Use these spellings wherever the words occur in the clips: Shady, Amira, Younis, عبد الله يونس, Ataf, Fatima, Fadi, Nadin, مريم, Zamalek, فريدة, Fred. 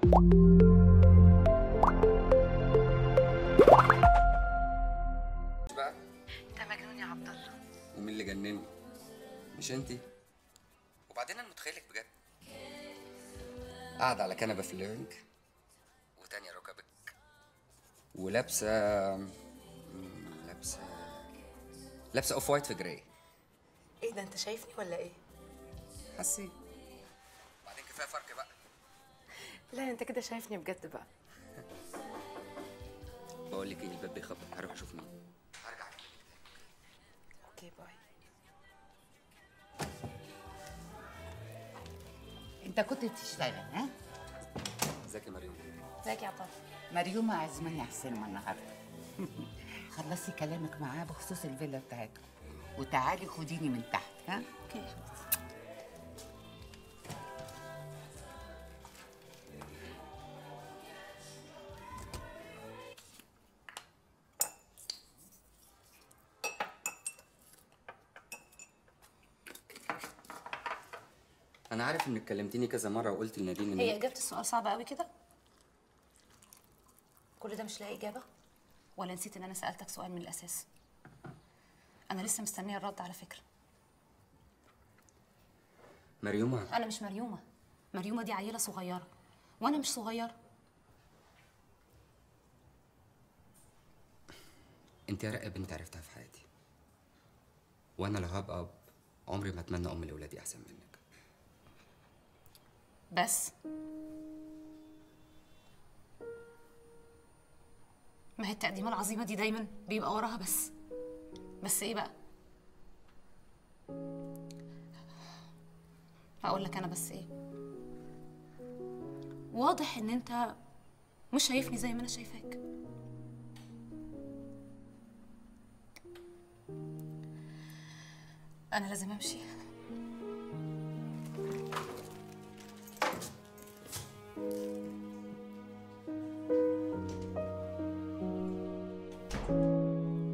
ده مجنون يا عبد الله. ومين اللي جنني؟ مش انتي؟ وبعدين انا متخيلك بجد قاعده على كنبه في الليفنج وتانية ركبك ولابسه لابسه اوف وايت في جراي. ايه ده، انت شايفني ولا ايه؟ حسيت. وبعدين كفايه فرق بقى. لا انت كده شايفني بجد بقى. بقول لك ايه، الباب بيخبط، هروح اشوف مين. هرجع اكلمك تاني. اوكي باي. انت كنت بتشتغل ها؟ ازيك يا مريم؟ ازيك يا عطاف؟ مريومه عزماني على السينما النهارده. خلصي كلامك معاه بخصوص الفيلا بتاعته وتعالي خديني من تحت. ها؟ اوكي يا حبيبتي. أنا عارف إنك كلمتيني كذا مرة وقلت لنادين إن هي إجابة السؤال صعبة أوي كده؟ كل ده مش لاقي إجابة؟ ولا نسيت إن أنا سألتك سؤال من الأساس؟ أنا لسه مستنية الرد على فكرة. مريومة، أنا مش مريومة. مريومة دي عيلة صغيرة وأنا مش صغيرة. أنت أرقى بنت عرفتها في حياتي، وأنا لو هبقى أب عمري ما أتمنى أم لأولادي أحسن منك. بس ما هي التقديمة العظيمة دي دايما بيبقى وراها بس ايه بقى؟ هقول لك انا بس ايه. واضح ان انت مش شايفني زي ما انا شايفاك. انا لازم امشي.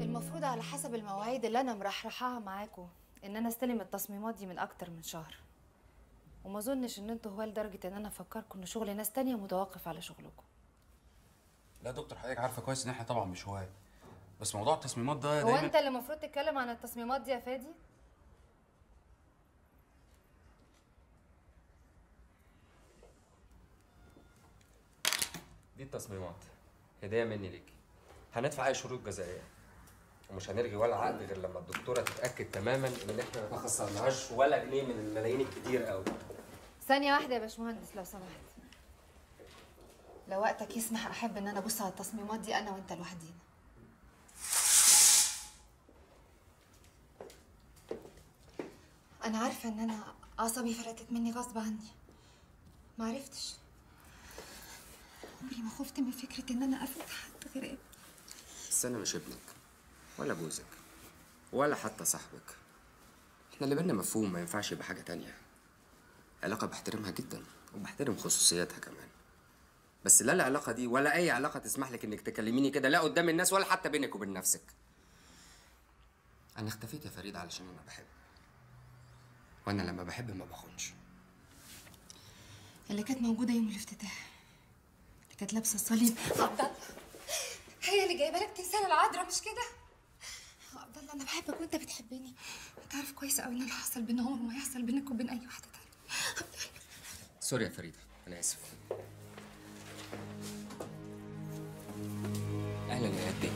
المفروض على حسب المواعيد اللي انا مرحرحاها معاكم ان انا استلم التصميمات دي من اكتر من شهر، وما اظنش ان انتوا هو لدرجه ان انا افكركم ان شغل ناس تانية متوقف على شغلكم. لا دكتور، حضرتك عارفه كويس ان احنا طبعا مش هواة، بس موضوع التصميمات ده دايما. هو انت اللي المفروض تتكلم عن التصميمات دي يا فادي؟ دي التصميمات هديه مني ليكي، هندفع اي شروط جزائيه ومش هنرغي ولا عقد غير لما الدكتوره تتاكد تماما ان احنا ما خسرناهاش ولا جنيه من الملايين الكتير قوي. ثانيه واحده يا باشمهندس لو سمحت، لو وقتك يسمح احب ان انا ابص على التصميمات دي انا وانت لوحدينا. انا عارفه ان انا اعصابي فلتت مني غصب عني، ما عرفتش، عمري ما خفت من فكرة إن أنا أفقد حد غير ابني. بس أنا مش ابنك ولا جوزك ولا حتى صاحبك. إحنا اللي بينا مفهوم ما ينفعش يبقى حاجة تانية. علاقة بحترمها جدا وبحترم خصوصياتها كمان. بس لا العلاقة دي ولا أي علاقة تسمح لك إنك تكلميني كده، لا قدام الناس ولا حتى بينك وبين نفسك. أنا اختفيت يا فريد علشان أنا بحب. وأنا لما بحب ما بخونش. اللي كانت موجودة يوم الافتتاح. كانت لابسه الصليب. عبد الله، هي اللي جايبه لك تمثال العذراء مش كده؟ عبد الله انا بحبك وانت بتحبني، انت عارف كويس قوي ان اللي حصل بينا عمره ما يحصل بينك وبين اي واحده تانيه. سوري يا فريده، انا اسف. اهلا يا هدي.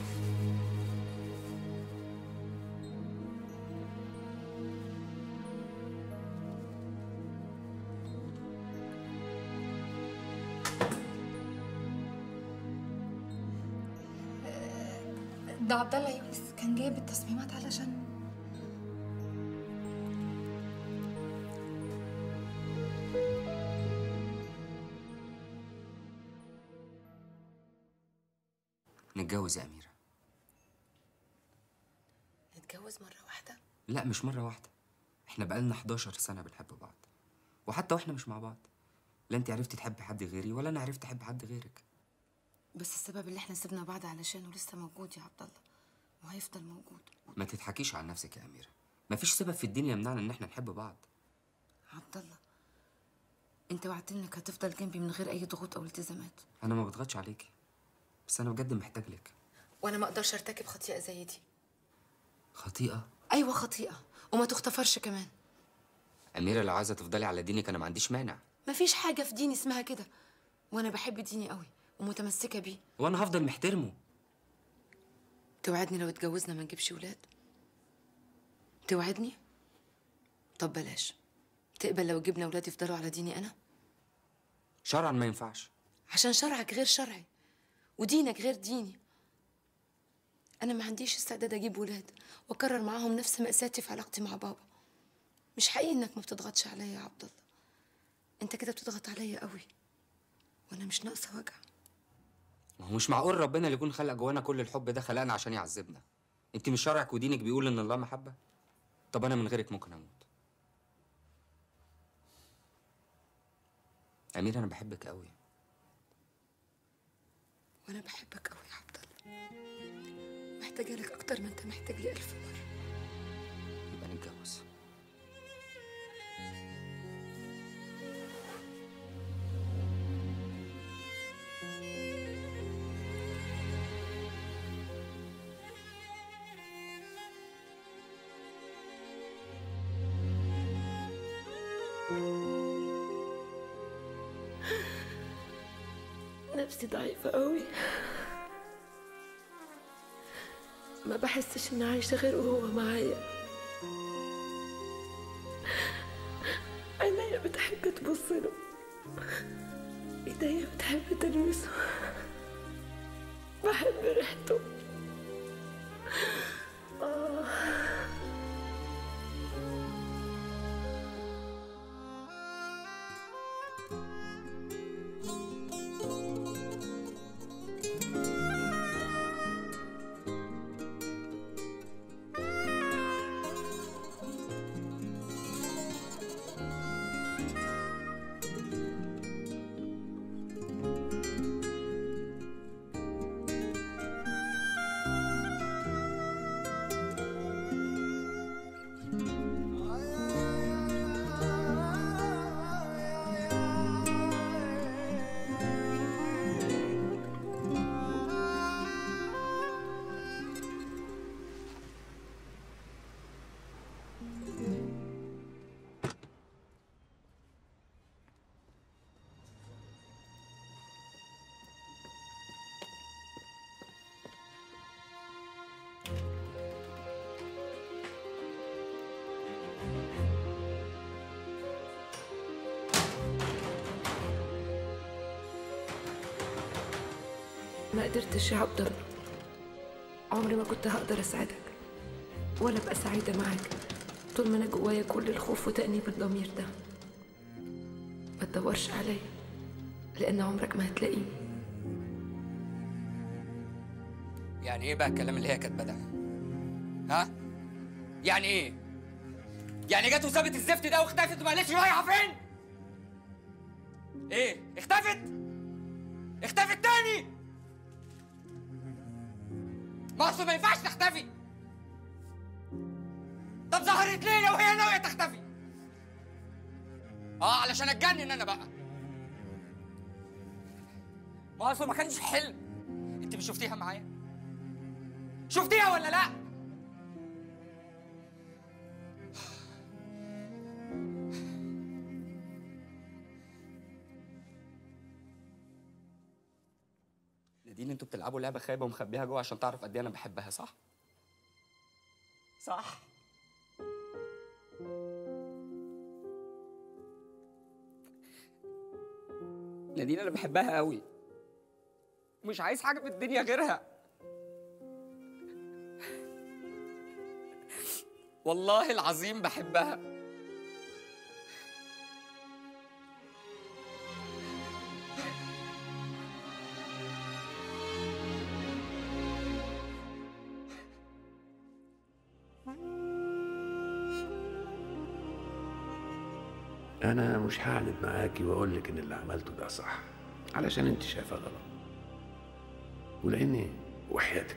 ده عبد الله يونس كان جايب التصميمات علشان نتجوز يا أميرة. نتجوز مرة واحدة؟ لا مش مرة واحدة، احنا بقالنا 11 سنة بنحب بعض، وحتى واحنا مش مع بعض لا انت عرفتي تحبي حد غيري ولا انا عرفت احب حد غيرك. بس السبب اللي احنا سيبنا بعض علشانه لسه موجود يا عبد الله، وهيفضل موجود. ما تضحكيش على نفسك يا أميرة، مفيش سبب في الدنيا يمنعنا ان احنا نحب بعض. عبد الله انت وعدتني انك هتفضل جنبي من غير اي ضغوط او التزامات. انا ما بضغطش عليكي، بس انا بجد محتاج لك. وانا ما اقدرش ارتكب خطيئه زي دي. خطيئه؟ ايوه خطيئه، وما تختفرش كمان. اميره لو عايزه تفضلي على دينك انا ما عنديش مانع. مفيش حاجه في ديني اسمها كده، وانا بحب ديني قوي ومتمسكه بيه، وانا هفضل محترمه. توعدني لو اتجوزنا ما نجيبش ولاد؟ توعدني؟ طب بلاش. تقبل لو جبنا ولاد يفضلوا على ديني انا؟ شرعا ما ينفعش. عشان شرعك غير شرعي ودينك غير ديني. انا ما عنديش استعداد اجيب ولاد واكرر معاهم نفس مأساتي في علاقتي مع بابا. مش حقيقي انك ما بتضغطش عليا يا عبد الله، انت كده بتضغط عليا قوي وانا مش ناقصه وجع. ما هو مش معقول ربنا اللي يكون خلق جوانا كل الحب ده خلقنا عشان يعذبنا. انت مش شرعك ودينك بيقول ان الله محبه؟ طب انا من غيرك ممكن اموت. أميرة انا بحبك قوي. وانا بحبك قوي يا عبد الله، محتاجه لك اكتر ما انت محتاج لي 1000 مره. يبقى نتجوز. نفسي ضعيفة قوي، ما بحسش إني عايشة غير وهو معايا. عينيا بتحب تبص له، إيديا بتحب تلمسه، بحب ريحته. ما قدرتش يا عبد الله، عمري ما كنت هقدر اساعدك ولا ابقى سعيده معاك طول ما انا جوايا كل الخوف وتأنيب الضمير ده. ما تدورش عليا لان عمرك ما هتلاقيني. يعني ايه بقى الكلام اللي هي كاتبه ده؟ ها؟ يعني ايه؟ يعني جت وسابت الزفت ده واختفت وما قالتش رايحه فين؟ ايه؟ اختفت؟ اختفت تاني؟ ما اصل ما ينفعش تختفي. طب ظهرت ليه لو هي ناويه تختفي؟ اه علشان اتجنن انا بقى. ما اصل ما كانش حلم. انت مش شفتيها معايا؟ شفتيها ولا لا؟ نادين انتوا بتلعبوا لعبه خايبه ومخبيها جوه عشان تعرف قد ايه انا بحبها، صح؟ صح؟ نادين انا بحبها قوي، مش عايز حاجه في الدنيا غيرها والله العظيم بحبها. أنا مش هعند معاكي وأقول لك إن اللي عملته ده صح، علشان أنت شايفاه غلط، ولأني وحياتك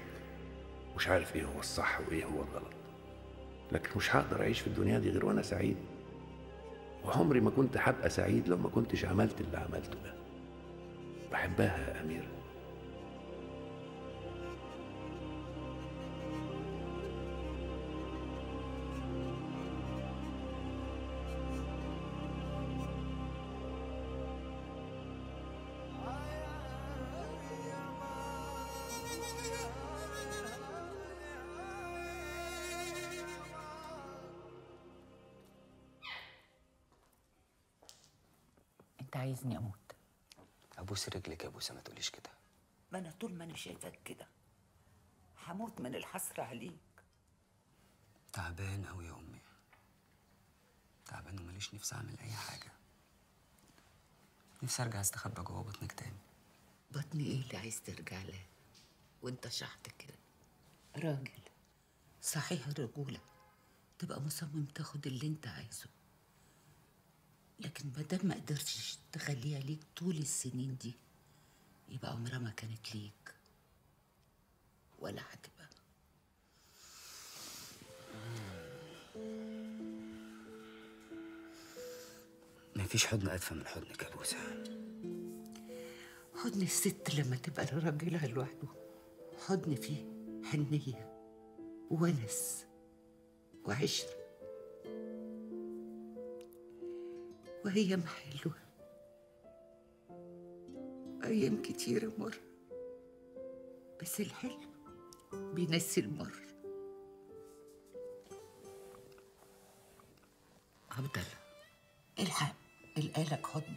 مش عارف إيه هو الصح وإيه هو الغلط، لكن مش هقدر أعيش في الدنيا دي غير وأنا سعيد وعمري ما كنت هبقى سعيد لو ما كنتش عملت اللي عملته ده. بحبها يا أميرة. عايزني اموت؟ ابوس رجلك يا بوسه ما تقوليش كده. ما انا طول ما انا شايفاك كده هموت من الحسره عليك. تعبان قوي يا امي، تعبان وماليش نفسي اعمل اي حاجه. نفسي ارجع استخبى جوه بطنك تاني. بطني ايه اللي عايز ترجع له وانت شحت كده؟ راجل صحيح الرجوله تبقى مصمم تاخد اللي انت عايزه، لكن ما دام ما قدرتش تخليها ليك طول السنين دي يبقى عمرها ما كانت ليك ولا هتبقى. مفيش حضن ادفى من حضنك يا بوسه. حضن الست لما تبقى لراجلها لوحده حضن فيه حنيه وونس وعشره، وهي محلوة أيام كتيرة مر، بس الحلو بينسي المر. عبد الله الحق القالك حضن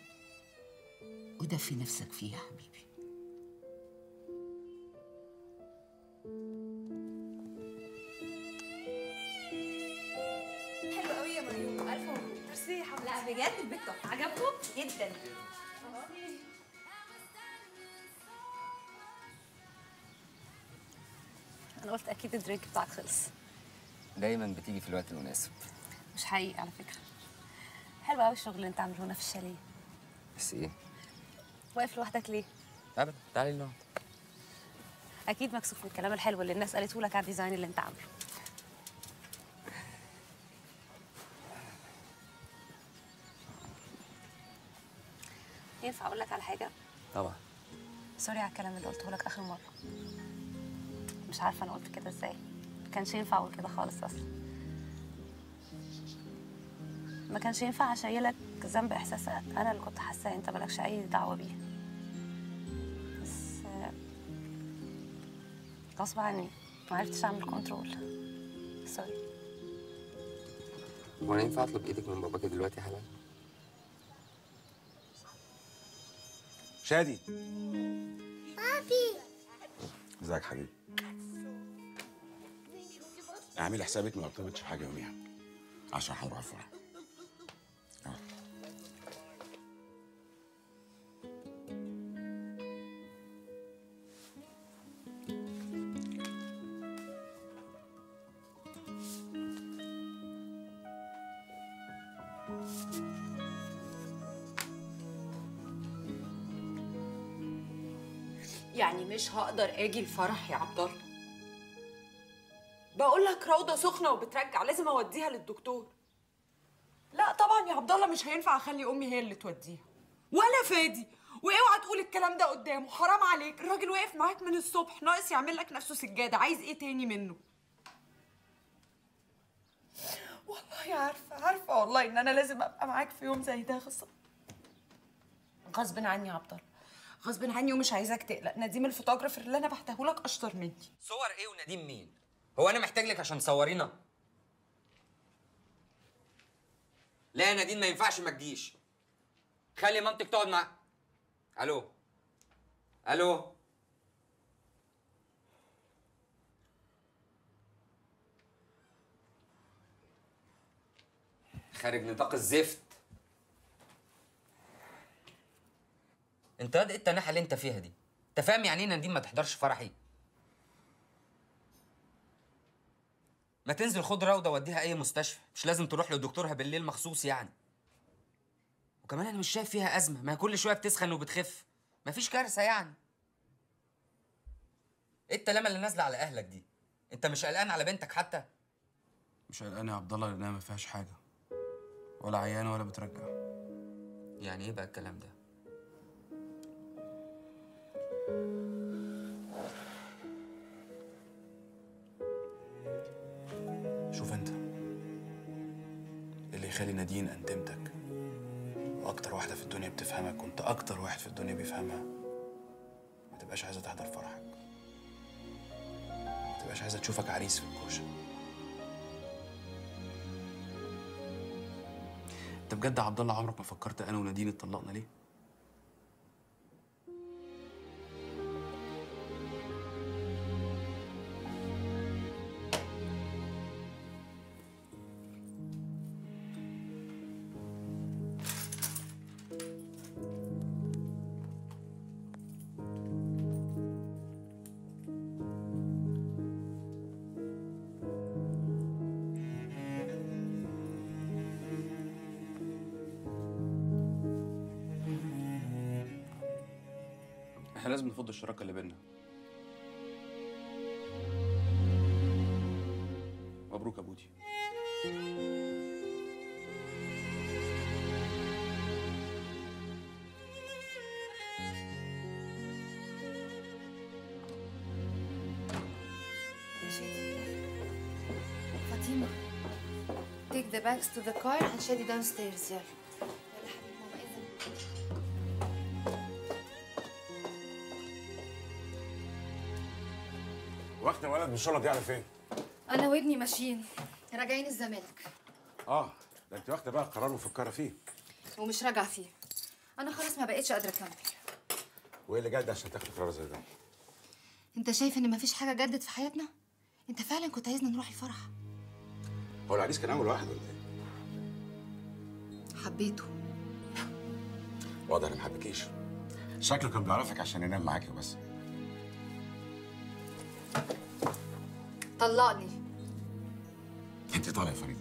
ودفي نفسك فيه يا حبيبي. بجد البيت تحفه، عجبكم جدا. انا قلت اكيد الدرينك بتاعك خلص. دايما بتيجي في الوقت المناسب. مش حقيقي على فكره. حلو قوي الشغل اللي انت عامله هنا في الشاليه. بس ايه؟ واقف لوحدك ليه؟ ابدا، تعالي لنقعد. اكيد مكسوف من الكلام الحلو اللي الناس قالته لك على الديزاين اللي انت عامله. ينفع اقول لك على حاجه؟ طبعا. سوري على الكلام اللي قلته لك اخر مره. مش عارفه انا قلت كده ازاي، ما كانش ينفع اقول كده خالص. اصلا ما كانش ينفع اشيلك ذنب احساس انا اللي كنت حاساه انت مالكش اي دعوه بيه، بس غصب عني ما عرفتش اعمل كنترول. سوري. هو انا ينفع اطلب ايدك من باباكي دلوقتي حالا؟ شادي. بابي. ازيك حبيبي؟ اعملي حسابك ما ارتبطش بحاجه يوميها عشان هروح الفرح. يعني مش هقدر اجي الفرح يا عبد الله. بقول لك روضه سخنه وبترجع، لازم اوديها للدكتور. لا طبعا يا عبد الله مش هينفع اخلي امي هي اللي توديها ولا فادي. واوعى تقول الكلام ده قدامه، حرام عليك. الراجل واقف معاك من الصبح، ناقص يعمل لك نفسه سجاده. عايز ايه تاني منه؟ والله عارفه والله ان انا لازم ابقى معاك في يوم زي ده. غصب عني يا عبد الله، غصب عني. ومش عايزاك تقلق، نديم الفوتوغرافر اللي انا بعتهولك اشطر مني. صور ايه ونديم مين؟ هو انا محتاج لك عشان تصورينا؟ لا يا نديم ما ينفعش ما تجيش. خلي مامتك تقعد معاك. الو الو خارج نطاق الزفت. انت ايه التناحه اللي انت فيها دي؟ انت فاهم يعني ايه نادين ما تحضرش فرحي؟ ما تنزل خد روضه وديها اي مستشفى، مش لازم تروح لدكتورها بالليل مخصوص يعني. وكمان انا مش شايف فيها ازمه، ما هي كل شويه بتسخن وبتخف، مفيش كارثه يعني. ايه التلامه اللي نازله على اهلك دي؟ انت مش قلقان على بنتك حتى؟ مش قلقان يا عبد الله لانها ما فيهاش حاجه، ولا عيانه ولا بترجع. يعني ايه بقى الكلام ده؟ شوف انت اللي يخلي نادين أندمتك، واكتر واحدة في الدنيا بتفهمك، وانت اكتر واحد في الدنيا بيفهمها، ما تبقاش عايزة تحضر فرحك، ما تبقاش عايزة تشوفك عريس في الكوشة. انت بجد يا عبد الله عمرك ما فكرت انا ونادين اتطلقنا ليه؟ احنا لازم نفض الشراكه اللي بينا. مبروك يا بودي. يا شادي فاطمه take the bags to the car and Shady downstairs. يلا واخده ولد بالشنط يعني فين؟ أنا وابني ماشيين راجعين الزمالك. آه ده أنت واخده بقى قرار مفكرة فيه. ومش راجعة فيه. أنا خلاص ما بقتش قادرة أكمل. وإيه اللي جد عشان تاخد قرار زي ده؟ أنت شايف إن مفيش حاجة جدت في حياتنا؟ أنت فعلا كنت عايزنا نروح الفرح. هو العريس كان أول واحد ولا إيه؟ حبيته. واضح إن ما حبكيش. شكله كان بيعرفك عشان ينام معاكي بس. طلقني. انت طالع يا فريده.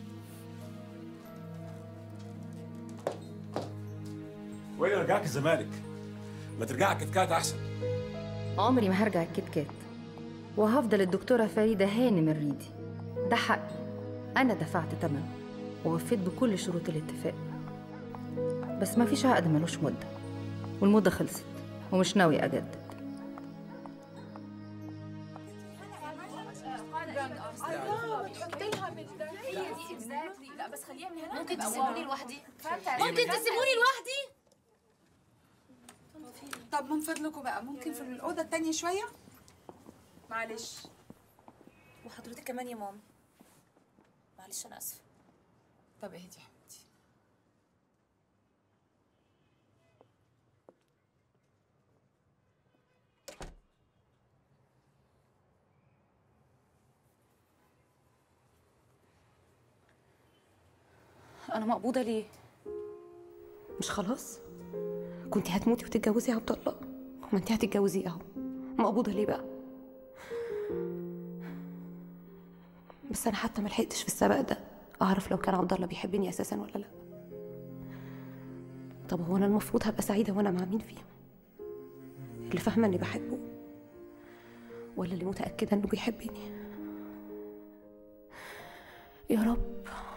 وين اللي رجعك الزمالك؟ ما ترجع الكتكات احسن. عمري ما هرجع الكتكات، وهفضل الدكتوره فريده هانم الريدي. ده حقي، انا دفعت ثمنه ووفيت بكل شروط الاتفاق، بس ما فيش عقد ملوش مده، والمده خلصت ومش ناوي اجدد. ممكن تسيبوني لوحدي؟ ممكن تسيبوني لوحدي؟ طب من فضلكم بقى ممكن في الأوضة التانية شوية؟ معلش. وحضرتك كمان يا ماما. معلش أنا آسفة. طب اهدي يا حبيبتي. أنا مقبوضة ليه؟ مش خلاص؟ كنتي هتموتي وتتجوزي يا عبد الله، ما أنتي هتتجوزي أهو. مقبوضة ليه بقى؟ بس أنا حتى ما لحقتش في السباق ده أعرف لو كان عبد الله بيحبني أساساً ولا لأ. طب هو أنا المفروض هبقى سعيدة وأنا مع مين فيهم؟ اللي فاهمة إني بحبه، ولا اللي متأكدة إنه بيحبني؟ يا رب